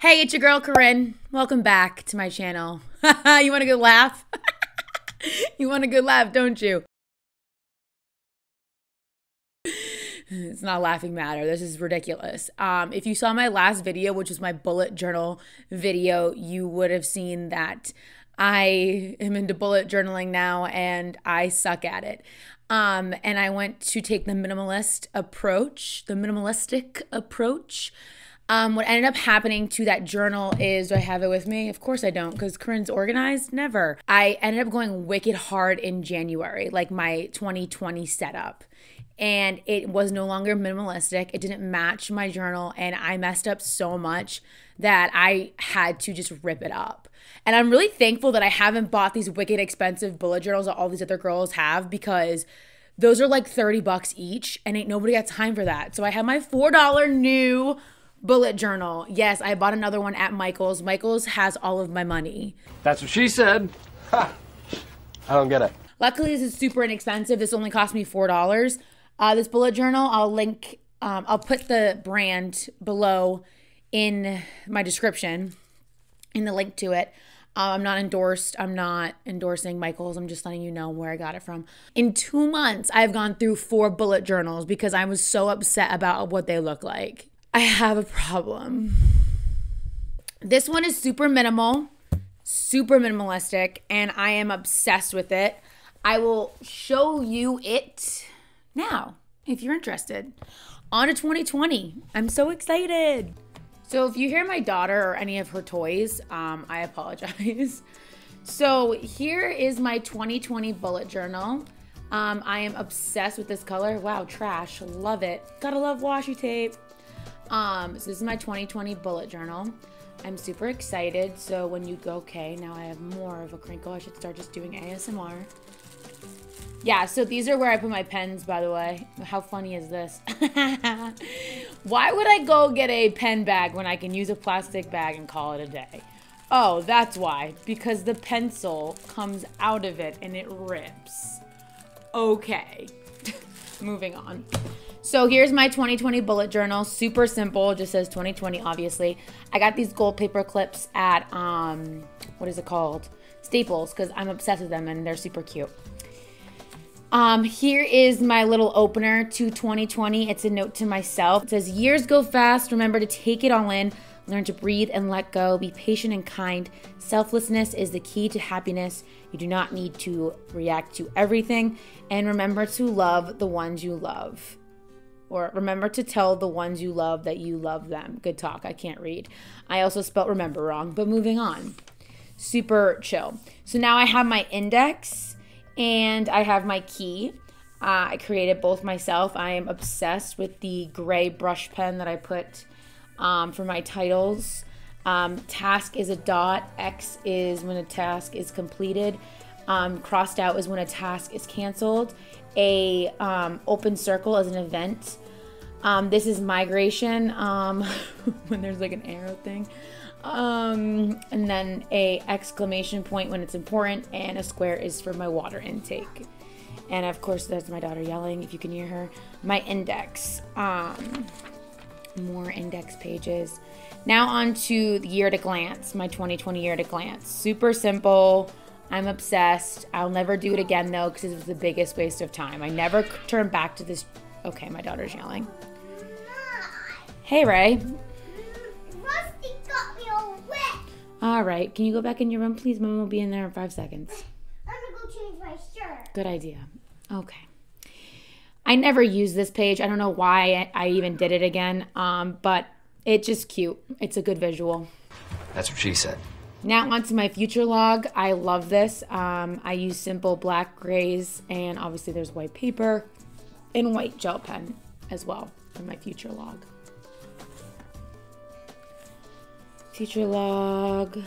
Hey, it's your girl Corinne. Welcome back to my channel. You want a good laugh? You want a good laugh, don't you? It's not a laughing matter. This is ridiculous. If you saw my last video, which was my bullet journal video, you would have seen that I am into bullet journaling now and I suck at it. And I went to take the minimalistic approach. What ended up happening to that journal is, do I have it with me? Of course I don't, because Corinne's organized, never. I ended up going wicked hard in January, like my 2020 setup. And it was no longer minimalistic. It didn't match my journal, and I messed up so much that I had to just rip it up. And I'm really thankful that I haven't bought these wicked expensive bullet journals that all these other girls have, because those are like 30 bucks each, and ain't nobody got time for that. So I have my $4 new bullet journal. Yes, I bought another one at Michaels. Michaels has all of my money. That's what she said. Ha. I don't get it. Luckily, this is super inexpensive. This only cost me $4. This bullet journal, I'll link, I'll put the brand below in my description, in the link to it. I'm not endorsed. I'm not endorsing Michaels. I'm just letting you know where I got it from. In 2 months, I've gone through 4 bullet journals because I was so upset about what they look like. I have a problem. This one is super minimal, super minimalistic, and I am obsessed with it. I will show you it now if you're interested. On to 2020. I'm so excited. So if you hear my daughter or any of her toys, I apologize. So here is my 2020 bullet journal. I am obsessed with this color. Wow, trash. Love it. Gotta love washi tape. So this is my 2020 bullet journal. I'm super excited. So when you go, okay, now I have more of a crinkle. I should start just doing ASMR. Yeah, so these are where I put my pens, by the way. How funny is this? Why would I go get a pen bag when I can use a plastic bag and call it a day? Oh, that's why. Because the pencil comes out of it and it rips. Okay. Moving on. So here's my 2020 bullet journal. Super simple. Just says 2020, obviously. I got these gold paper clips at, what is it called? Staples, because I'm obsessed with them and they're super cute. Here is my little opener to 2020. It's a note to myself. It says, years go fast. Remember to take it all in. Learn to breathe and let go. Be patient and kind. Selflessness is the key to happiness. You do not need to react to everything. And remember to love the ones you love. Or remember to tell the ones you love that you love them. Good talk. I can't read. I also spelt remember wrong, but moving on. Super chill. So now I have my index and I have my key. I created both myself. I am obsessed with the gray brush pen that I put for my titles. Task is a dot. X is when a task is completed. Crossed out is when a task is canceled. A open circle as an event. This is migration, when there's like an arrow thing. And then a exclamation point when it's important, and a square is for my water intake. And of course, that's my daughter yelling, if you can hear her. My index, more index pages. Now on to the year at a glance, my 2020 year at a glance. Super simple. I'm obsessed. I'll never do it again though, because it was the biggest waste of time. I never turned back to this. Okay, my daughter's yelling. Hey, Ray. Rusty got me all wet. All right, can you go back in your room, please? Mom will be in there in 5 seconds. I'm gonna go change my shirt. Good idea. Okay. I never used this page. I don't know why I even did it again, but it's just cute. It's a good visual. That's what she said. Now onto my future log. I love this. I use simple black grays, and obviously there's white paper and white gel pen as well for my future log. Future log.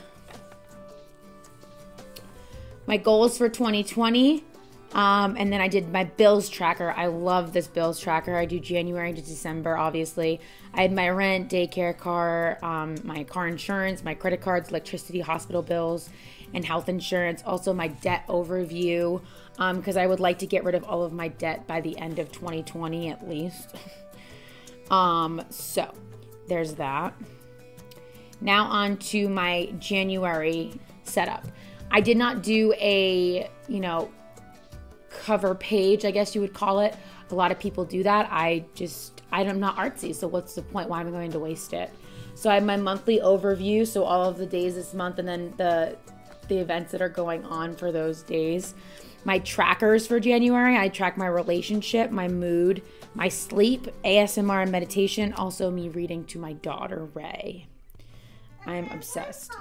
My goals for 2020. And then I did my bills tracker. I love this bills tracker. I do January to December, obviously. I had my rent, daycare, car, my car insurance, my credit cards, electricity, hospital bills, and health insurance. Also my debt overview, because I would like to get rid of all of my debt by the end of 2020 at least. So there's that. Now on to my January setup. I did not do a, cover page, I guess you would call it. A lot of people do that. I'm not artsy, so what's the point? Why am I going to waste it? So I have my monthly overview, so all of the days this month and then the events that are going on for those days. My trackers for January, I track my relationship, my mood, my sleep, ASMR and meditation, also me reading to my daughter, Ray. I'm obsessed.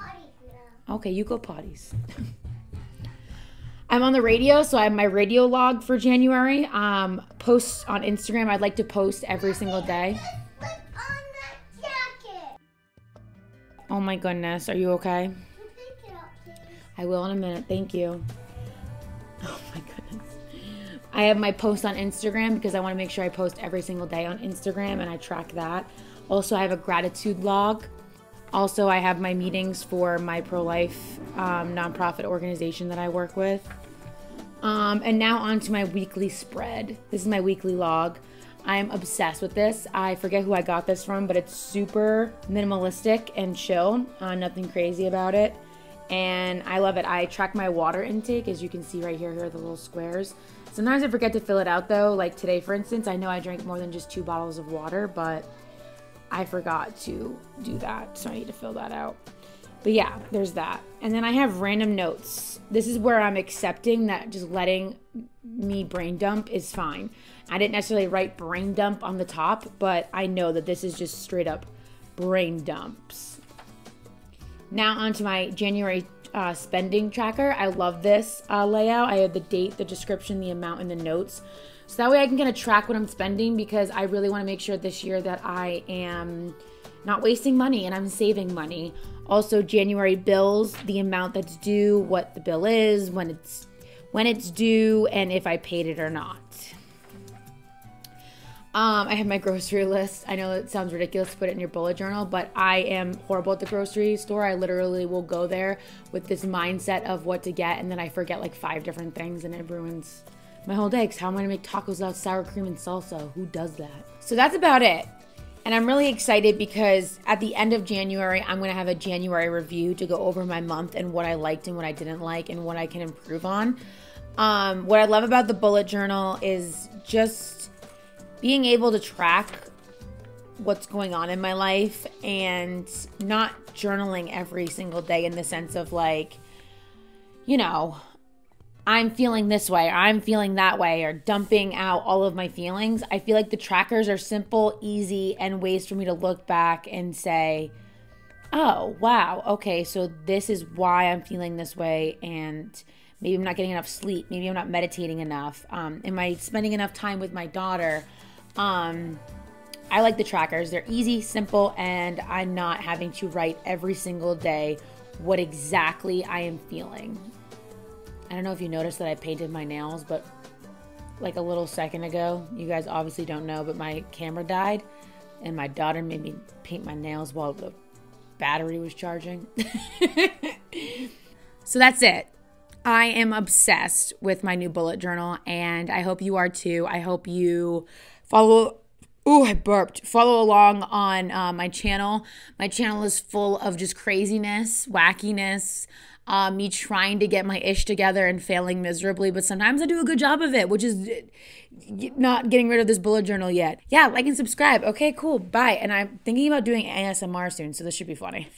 Okay, you go potties. I'm on the radio, so I have my radio log for January. Posts on Instagram, I'd like to post every single day. Put on that jacket. Oh my goodness, are you okay? I will in a minute, thank you. Oh my goodness. I have my post on Instagram because I want to make sure I post every single day on Instagram and I track that. Also, I have a gratitude log. Also, I have my meetings for my pro-life nonprofit organization that I work with. And now on to my weekly spread. This is my weekly log. I'm obsessed with this. I forget who I got this from, but it's super minimalistic and chill. Nothing crazy about it. And I love it. I track my water intake, as you can see right here. Here are the little squares. Sometimes I forget to fill it out though. Like today, for instance, I know I drank more than just 2 bottles of water, but I forgot to do that, so I need to fill that out. But yeah, there's that. And then I have random notes. This is where I'm accepting that just letting me brain dump is fine. I didn't necessarily write brain dump on the top, but I know that this is just straight up brain dumps. Now onto my January spending tracker. I love this layout. I have the date, the description, the amount, and the notes. So that way I can kind of track what I'm spending, because I really want to make sure this year that I am not wasting money and I'm saving money. Also, January bills, the amount that's due, what the bill is, when it's due, and if I paid it or not. I have my grocery list. I know it sounds ridiculous to put it in your bullet journal, but I am horrible at the grocery store. I literally will go there with this mindset of what to get, and then I forget like 5 different things, and it ruins my whole day, because how am I going to make tacos without sour cream and salsa? Who does that? So that's about it. And I'm really excited because at the end of January, I'm going to have a January review to go over my month and what I liked and what I didn't like and what I can improve on. What I love about the bullet journal is just being able to track what's going on in my life and not journaling every single day in the sense of like, I'm feeling this way, or I'm feeling that way, or dumping out all of my feelings. I feel like the trackers are simple, easy, and ways for me to look back and say, oh, wow, okay, so this is why I'm feeling this way, and maybe I'm not getting enough sleep. Maybe I'm not meditating enough. Am I spending enough time with my daughter? I like the trackers. They're easy, simple, and I'm not having to write every single day what exactly I am feeling. I don't know if you noticed that I painted my nails, but like a little second ago, you guys obviously don't know, but my camera died and my daughter made me paint my nails while the battery was charging. So that's it. I am obsessed with my new bullet journal, and I hope you are too. I hope you follow along on my channel. My channel is full of just craziness, wackiness, me trying to get my ish together and failing miserably, but sometimes I do a good job of it, which is not getting rid of this bullet journal yet. Yeah, like and subscribe. Okay, cool, bye. And I'm thinking about doing ASMR soon, so this should be funny.